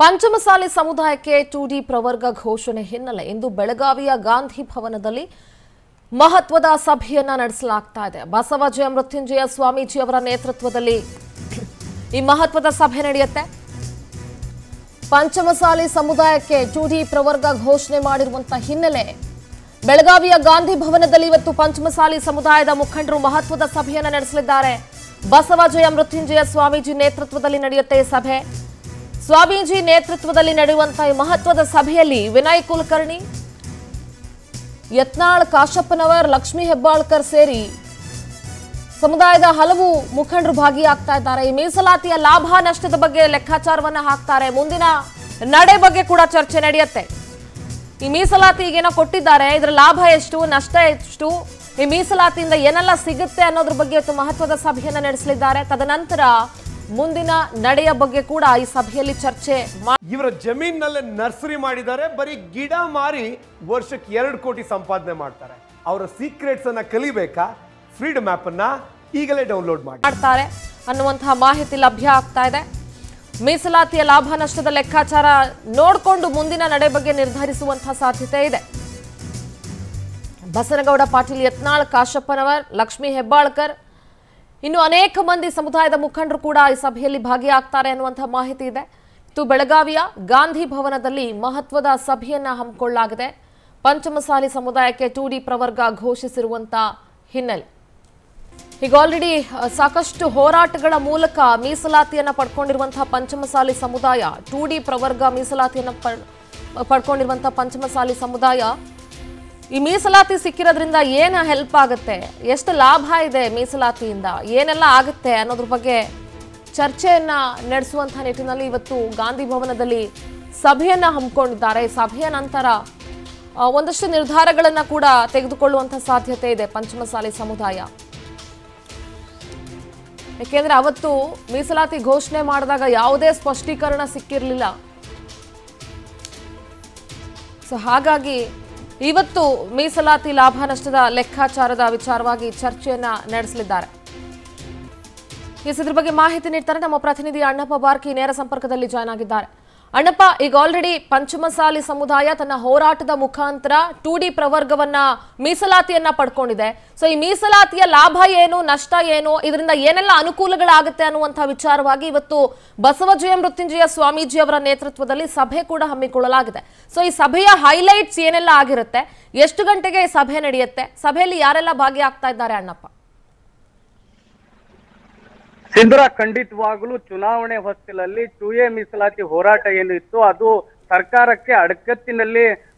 ಪಂಚಮಸಾಲಿ ಸಮುದಾಯಕ್ಕೆ 2D ಪ್ರವರ್ಗ ಘೋಷಣೆ ಹಿನ್ನೆಲೆ ಇಂದು ಬೆಳಗಾವಿಯ ಗಾಂಧಿ ಭವನದಲ್ಲಿ ಮಹತ್ವದ ಸಭೆಯನ್ನು ನಡೆಸಲಾಗುತ್ತಾ ಇದೆ. ಬಸವ ಜಯ ಮೃತ್ಯುಂಜಯ ಸ್ವಾಮೀಜಿ ಅವರ ನೇತೃತ್ವದಲ್ಲಿ ಈ ಮಹತ್ವದ ಸಭೆ ನಡೆಯುತ್ತೆ. ಪಂಚಮಸಾಲಿ ಸಮುದಾಯಕ್ಕೆ 2D ಪ್ರವರ್ಗ ಘೋಷಣೆ ಮಾಡಿರುವಂತ ಹಿನ್ನೆಲೆ ಬೆಳಗಾವಿಯ ಗಾಂಧಿ ಭವನದಲ್ಲಿ ಇವತ್ತು ಪಂಚಮಸಾಲಿ ಸಮುದಾಯದ ಮುಖಂಡರು ಮಹತ್ವದ ಸಭೆಯನ್ನು ನಡೆಸಲಿದ್ದಾರೆ. ಬಸವ ಜಯ ಮೃತ್ಯುಂಜಯ ಸ್ವಾಮೀಜಿ ನೇತೃತ್ವದಲ್ಲಿ ನಡೆಯುತ್ತೆ ಈ ಸಭೆ. स्वामीजी नेतृत्व में ನಡೆಯುವಂತ महत्व सभ्य विनय कुलकर्णी ಯತ್ನಾಳ್ ಕಾಶಪ್ಪನವರ್ ಲಕ್ಷ್ಮೀ ಹೆಬ್ಬಾಳ್ಕರ್ ಸೇರಿ ಸಮುದಾಯದ ಹಲವು ಮುಖಂಡರು ಭಾಗಿಯಾಗುತ್ತಿದ್ದಾರೆ. ಈ ಮೀಸಲಾತಿಯ ಲಾಭ ನಷ್ಟದ ಬಗ್ಗೆ ಲೆಕ್ಕಾಚಾರವನ್ನ ಹಾಕ್ತಾರೆ. ಮುಂದಿನ ನಡೆ ಬಗ್ಗೆ ಕೂಡ ಚರ್ಚೆ ನಡೆಯುತ್ತೆ. ಈ ಮೀಸಲಾತಿಗೆ ಏನೋ ಕೊಟ್ಟಿದ್ದಾರೆ, ಇದರ ಲಾಭ ಎಷ್ಟು ನಷ್ಟ ಎಷ್ಟು, ಈ ಮೀಸಲಾತಿಯಿಂದ ಏನೆಲ್ಲ ಸಿಗುತ್ತೆ ಅನ್ನೋದರ ಬಗ್ಗೆ ಮಹತ್ವದ ಸಭೆಯನ್ನು ನಡೆಸಲಿದ್ದಾರೆ. ತದನಂತರ ಮುಂದಿನ ನಡೆಯ ಬಗ್ಗೆ ಕೂಡ ಈ ಸಭೆಯಲ್ಲಿ ಚರ್ಚೆ. ಇವರ ಜಮೀನಿನಲ್ಲೇ ನರ್ಸರಿ ಮಾಡಿದ್ದಾರೆ, ಬರೀ ಗಿಡ ಮಾರಿ ವರ್ಷಕ್ಕೆ 2 ಕೋಟಿ ಸಂಪಾದನೆ ಮಾಡ್ತಾರೆ. ಅವರ ಸೀಕ್ರೆಟ್ಸ್ ಅನ್ನ ಕಲಿಬೇಕಾ? ಫ್ರೀಡಮ್ ಆಪ್ ಅನ್ನ ಈಗಲೇ ಡೌನ್ಲೋಡ್ ಮಾಡ್ತಾರೆ ಅನ್ನುವಂತಹ ಮಾಹಿತಿ ಲಭ್ಯ ಆಗ್ತಾ ಇದೆ. ಮೀಸಲಾತಿಯ ಲಾಭ ನಷ್ಟದ ಲೆಕ್ಕಾಚಾರ ನೋಡಿಕೊಂಡು ಮುಂದಿನ ನಡೆ ಬಗ್ಗೆ ನಿರ್ಧರಿಸುವಂತಹ ಸಾಧ್ಯತೆ ಇದೆ. ಬಸನಗೌಡ ಪಾಟೀಲ್, ಯತ್ನಾಳ್ ಕಾಶಪ್ಪನವರ್, ಲಕ್ಷ್ಮೀ ಹೆಬ್ಬಾಳ್ಕರ್ ಇನ್ನು ಅನೇಕ ಮಂದಿ ಸಮುದಾಯದ ಮುಖಂಡರು ಕೂಡ ಈ ಸಭೆಯಲ್ಲಿ ಭಾಗಿಯಾಗ್ತಾರೆ ಅನ್ನುವಂತಹ ಮಾಹಿತಿ ಇದೆ. ಇದು ಬೆಳಗಾವಿಯ ಗಾಂಧಿ ಭವನದಲ್ಲಿ ಮಹತ್ವದ ಸಭೆಯನ್ನು ಹಮ್ಮಿಕೊಳ್ಳಲಾಗಿದೆ. ಪಂಚಮಸಾಲಿ ಸಮುದಾಯಕ್ಕೆ 2D ಪ್ರವರ್ಗ ಘೋಷಿಸಿರುವಂಥ ಹಿನ್ನೆಲೆ ಈಗ ಆಲ್ರೆಡಿ ಸಾಕಷ್ಟು ಹೋರಾಟಗಳ ಮೂಲಕ ಮೀಸಲಾತಿಯನ್ನು ಪಡ್ಕೊಂಡಿರುವಂತಹ ಪಂಚಮಸಾಲಿ ಸಮುದಾಯ, 2D ಪ್ರವರ್ಗ ಮೀಸಲಾತಿಯನ್ನು ಪಡ್ಕೊಂಡಿರುವಂತಹ ಪಂಚಮಸಾಲಿ ಸಮುದಾಯ, ಈ ಮೀಸಲಾತಿ ಸಿಕ್ಕಿರೋದ್ರಿಂದ ಏನು ಹೆಲ್ಪ್ ಆಗುತ್ತೆ, ಎಷ್ಟು ಲಾಭ ಇದೆ, ಮೀಸಲಾತಿಯಿಂದ ಏನೆಲ್ಲ ಆಗುತ್ತೆ ಅನ್ನೋದ್ರ ಬಗ್ಗೆ ಚರ್ಚೆಯನ್ನು ನಡೆಸುವಂಥ ನಿಟ್ಟಿನಲ್ಲಿ ಇವತ್ತು ಗಾಂಧಿ ಭವನದಲ್ಲಿ ಸಭೆಯನ್ನು ಹಮ್ಮಿಕೊಂಡಿದ್ದಾರೆ. ಸಭೆಯ ನಂತರ ಒಂದಷ್ಟು ನಿರ್ಧಾರಗಳನ್ನು ಕೂಡ ತೆಗೆದುಕೊಳ್ಳುವಂಥ ಸಾಧ್ಯತೆ ಇದೆ ಪಂಚಮಸಾಲಿ ಸಮುದಾಯ. ಏಕೆಂದರೆ ಅವತ್ತು ಮೀಸಲಾತಿ ಘೋಷಣೆ ಮಾಡಿದಾಗ ಯಾವುದೇ ಸ್ಪಷ್ಟೀಕರಣ ಸಿಕ್ಕಿರಲಿಲ್ಲ. ಸೊ ಹಾಗಾಗಿ ಇವತ್ತು ಮೀಸಲಾತಿ ಲಾಭ ನಷ್ಟದ ಲೆಕ್ಕಾಚಾರದ ವಿಚಾರವಾಗಿ ಚರ್ಚೆಯನ್ನ ನಡೆಸಲಿದ್ದಾರೆ. ಇದ್ರ ಬಗ್ಗೆ ಮಾಹಿತಿ ನೀಡ್ತಾರೆ ನಮ್ಮ ಪ್ರತಿನಿಧಿ ಅಣ್ಣಪ್ಪ ಬಾರ್ಕಿ, ನೇರ ಸಂಪರ್ಕದಲ್ಲಿ ಜಾಯ್ನ್ ಆಗಿದ್ದಾರೆ. ಅಣ್ಣಪ್ಪ, ಈಗ ಆಲ್ರೆಡಿ ಪಂಚಮಸಾಲಿ ಸಮುದಾಯ ತನ್ನ ಹೋರಾಟದ ಮುಖಾಂತರ 2D ಪ್ರವರ್ಗವನ್ನ ಮೀಸಲಾತಿಯನ್ನ ಪಡ್ಕೊಂಡಿದೆ. ಸೊ ಈ ಮೀಸಲಾತಿಯ ಲಾಭ ಏನು, ನಷ್ಟ ಏನು, ಇದರಿಂದ ಏನೆಲ್ಲ ಅನುಕೂಲಗಳಾಗುತ್ತೆ ಅನ್ನುವಂತಹ ವಿಚಾರವಾಗಿ ಇವತ್ತು ಬಸವ ಜಯ ಮೃತ್ಯುಂಜಯ ಸ್ವಾಮೀಜಿ ಅವರ ನೇತೃತ್ವದಲ್ಲಿ ಸಭೆ ಕೂಡ ಹಮ್ಮಿಕೊಳ್ಳಲಾಗಿದೆ. ಸೊ ಈ ಸಭೆಯ ಹೈಲೈಟ್ಸ್ ಏನೆಲ್ಲ ಆಗಿರುತ್ತೆ, ಎಷ್ಟು ಗಂಟೆಗೆ ಸಭೆ ನಡೆಯುತ್ತೆ, ಸಭೆಯಲ್ಲಿ ಯಾರೆಲ್ಲ ಭಾಗಿಯಾಗ್ತಾ ಇದ್ದಾರೆ ಅಣ್ಣಪ್ಪ? ಸಿಂಧರ, ಖಂಡಿತವಾಗಲೂ ಚುನಾವಣೆ ಹೊತ್ತಿನಲ್ಲಿ 2A ಮೀಸಲಾತಿ ಹೋರಾಟ ಏನು ಇತ್ತು ಅದು ಸರ್ಕಾರಕ್ಕೆ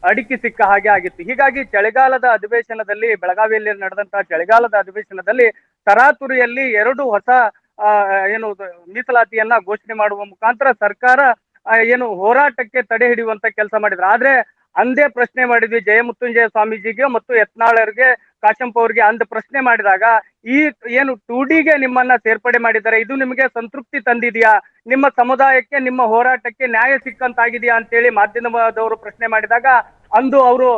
ಅಡಿಕೆ ಸಿಕ್ಕ ಹಾಗೆ ಆಗಿತ್ತು. ಹೀಗಾಗಿ ಚಳಿಗಾಲದ ಅಧಿವೇಶನದಲ್ಲಿ, ಬೆಳಗಾವಿಯಲ್ಲಿ ನಡೆದಂತಹ ಚಳಿಗಾಲದ ಅಧಿವೇಶನದಲ್ಲಿ ತರಾತುರಿಯಲ್ಲಿ 2 ಹೊಸ ಏನು ಮೀಸಲಾತಿಯನ್ನ ಘೋಷಣೆ ಮಾಡುವ ಮುಖಾಂತರ ಸರ್ಕಾರ ಏನು ಹೋರಾಟಕ್ಕೆ ತಡೆ ಹಿಡಿಯುವಂತ ಕೆಲಸ ಮಾಡಿದ್ರು. ಆದ್ರೆ ಅಂದೇ ಪ್ರಶ್ನೆ ಮಾಡಿದ್ವಿ ಜಯಮೃತ್ಯುಂಜಯ ಸ್ವಾಮೀಜಿಗೆ ಮತ್ತು ಯತ್ನಾಳರಿಗೆ, ಕಾಶಂಪ ಅವ್ರಿಗೆ ಅಂದ ಪ್ರಶ್ನೆ ಮಾಡಿದಾಗ ಈ ಏನು 2Dಗೆ ನಿಮ್ಮನ್ನ ಸೇರ್ಪಡೆ ಮಾಡಿದ್ದಾರೆ, ಇದು ನಿಮಗೆ ಸಂತೃಪ್ತಿ ತಂದಿದೆಯಾ, ನಿಮ್ಮ ಸಮುದಾಯಕ್ಕೆ ನಿಮ್ಮ ಹೋರಾಟಕ್ಕೆ ನ್ಯಾಯ ಸಿಕ್ಕಂತಾಗಿದೆಯಾ ಅಂತೇಳಿ ಮಾಧ್ಯಮದವರು ಪ್ರಶ್ನೆ ಮಾಡಿದಾಗ ಅಂದು ಅವರು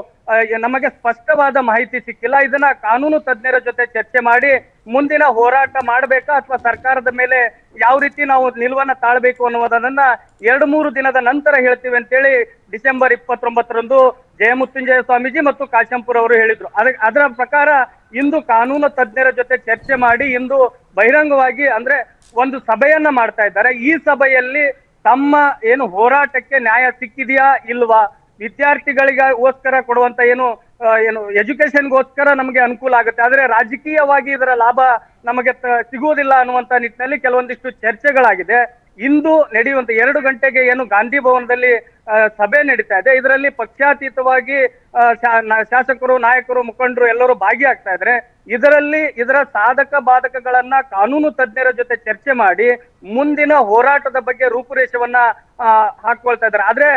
ನಮಗೆ ಸ್ಪಷ್ಟವಾದ ಮಾಹಿತಿ ಸಿಕ್ಕಿಲ್ಲ, ಇದನ್ನ ಕಾನೂನು ತಜ್ಞರ ಜೊತೆ ಚರ್ಚೆ ಮಾಡಿ ಮುಂದಿನ ಹೋರಾಟ ಮಾಡಬೇಕಾ ಅಥವಾ ಸರ್ಕಾರದ ಮೇಲೆ ಯಾವ ರೀತಿ ನಾವು ನಿಲುವನ್ನ ತಾಳ್ಬೇಕು ಅನ್ನೋದನ್ನ 2-3 ದಿನದ ನಂತರ ಹೇಳ್ತೀವಿ ಅಂತೇಳಿ ಡಿಸೆಂಬರ್ 29ರಂದು ಜಯಮೃತ್ಯುಂಜಯ ಸ್ವಾಮೀಜಿ ಮತ್ತು ಕಾಶಂಪುರ ಅವರು ಹೇಳಿದ್ರು. ಅದರ ಪ್ರಕಾರ ಇಂದು ಕಾನೂನು ತಜ್ಞರ ಜೊತೆ ಚರ್ಚೆ ಮಾಡಿ ಇಂದು ಬಹಿರಂಗವಾಗಿ ಅಂದ್ರೆ ಒಂದು ಸಭೆಯನ್ನ ಮಾಡ್ತಾ ಇದ್ದಾರೆ. ಈ ಸಭೆಯಲ್ಲಿ ತಮ್ಮ ಏನು ಹೋರಾಟಕ್ಕೆ ನ್ಯಾಯ ಸಿಕ್ಕಿದೆಯಾ ಇಲ್ವಾ, ವಿದ್ಯಾರ್ಥಿಗಳಿಗೋಸ್ಕರ ಕೊಡುವಂತ ಏನು ಏನು ಎಜುಕೇಶನ್ಗೋಸ್ಕರ ನಮಗೆ ಅನುಕೂಲ ಆಗುತ್ತೆ, ಆದ್ರೆ ರಾಜಕೀಯವಾಗಿ ಇದರ ಲಾಭ ನಮಗೆ ಸಿಗುವುದಿಲ್ಲ ಅನ್ನುವಂತ ನಿಟ್ಟಿನಲ್ಲಿ ಕೆಲವೊಂದಿಷ್ಟು ಚರ್ಚೆಗಳಾಗಿದೆ. ಇಂದು ನಡೆಯುವಂತ 2 ಗಂಟೆಗೆ ಏನು ಗಾಂಧಿ ಭವನದಲ್ಲಿ ಸಭೆ ನಡೀತಾ ಇದೆ, ಇದರಲ್ಲಿ ಪಕ್ಷಾತೀತವಾಗಿ ಶಾಸಕರು, ನಾಯಕರು, ಮುಖಂಡರು ಎಲ್ಲರೂ ಭಾಗಿಯಾಗ್ತಾ ಇದ್ದಾರೆ. ಇದರಲ್ಲಿ ಇದರ ಸಾಧಕ ಬಾಧಕಗಳನ್ನ ಕಾನೂನು ತಜ್ಞರ ಜೊತೆ ಚರ್ಚೆ ಮಾಡಿ ಮುಂದಿನ ಹೋರಾಟದ ಬಗ್ಗೆ ರೂಪುರೇಷವನ್ನ ಹಾಕೊಳ್ತಾ ಇದ್ದಾರೆ. ಆದ್ರೆ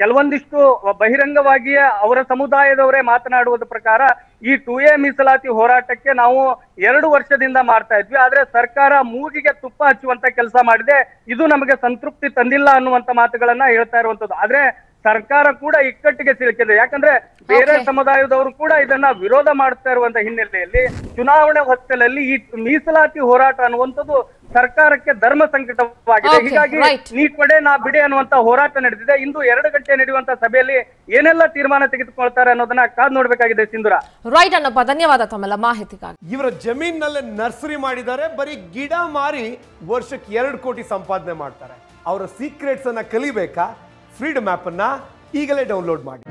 ಕೆಲವೊಂದಿಷ್ಟು ಬಹಿರಂಗವಾಗಿಯೇ ಅವರ ಸಮುದಾಯದವರೇ ಮಾತನಾಡುವುದ ಪ್ರಕಾರ ಈ 2A ಮೀಸಲಾತಿ ಹೋರಾಟಕ್ಕೆ ನಾವು 2 ವರ್ಷದಿಂದ ಮಾಡ್ತಾ ಇದ್ವಿ, ಆದ್ರೆ ಸರ್ಕಾರ ಮೂಗಿಗೆ ತುಪ್ಪ ಹಚ್ಚುವಂತ ಕೆಲಸ ಮಾಡಿದೆ, ಇದು ನಮಗೆ ಸಂತೃಪ್ತಿ ತಂದಿಲ್ಲ ಅನ್ನುವಂತ ಮಾತುಗಳನ್ನ ಹೇಳ್ತಾ ಇರುವಂತದ್ದು. ಆದ್ರೆ ಸರ್ಕಾರ ಕೂಡ ಇಕ್ಕಟ್ಟಿಗೆ ಸಿಲುಕಿದೆ. ಯಾಕಂದ್ರೆ ಬೇರೆ ಸಮುದಾಯದವರು ಕೂಡ ಇದನ್ನ ವಿರೋಧ ಮಾಡ್ತಾ ಇರುವಂತ ಹಿನ್ನೆಲೆಯಲ್ಲಿ ಚುನಾವಣೆ ಹೊತ್ತಿನಲ್ಲಿ ಈ ಮೀಸಲಾತಿ ಹೋರಾಟ ಅನ್ನುವಂಥದ್ದು ಸರ್ಕಾರಕ್ಕೆ ಧರ್ಮ ಸಂಕಟವಾಗಿದೆ. ಹೀಗಾಗಿ ನೀ ಕೊಡೆ ನಾ ಬಿಡೆ ಅನ್ನುವಂತ ಹೋರಾಟ ನಡೆದಿದೆ. ಇಂದು 2 ಗಂಟೆ ನಡೆಯುವಂತ ಸಭೆಯಲ್ಲಿ ಏನೆಲ್ಲ ತೀರ್ಮಾನ ತೆಗೆದುಕೊಳ್ತಾರೆ ಅನ್ನೋದನ್ನ ಕಾದು ನೋಡಬೇಕಾಗಿದೆ ಸಿಂಧುರ. ರೈಟ್ ಅನ್ನಪ್ಪ, ಧನ್ಯವಾದ ತಮ್ಮೆಲ್ಲ ಮಾಹಿತಿಗಾಗಿ. ಇವರ ಜಮೀನಿನಲ್ಲೇ ನರ್ಸರಿ ಮಾಡಿದ್ದಾರೆ, ಬರೀ ಗಿಡ ಮಾರಿ ವರ್ಷಕ್ಕೆ 2 ಕೋಟಿ ಸಂಪಾದನೆ ಮಾಡ್ತಾರೆ. ಅವರ ಸೀಕ್ರೆಟ್ಸ್ ಅನ್ನ ಕಲಿಬೇಕಾ? ಫ್ರೀಡಮ್ ಆಪ್ ಅನ್ನ ಈಗಲೇ ಡೌನ್ಲೋಡ್ ಮಾಡಿ.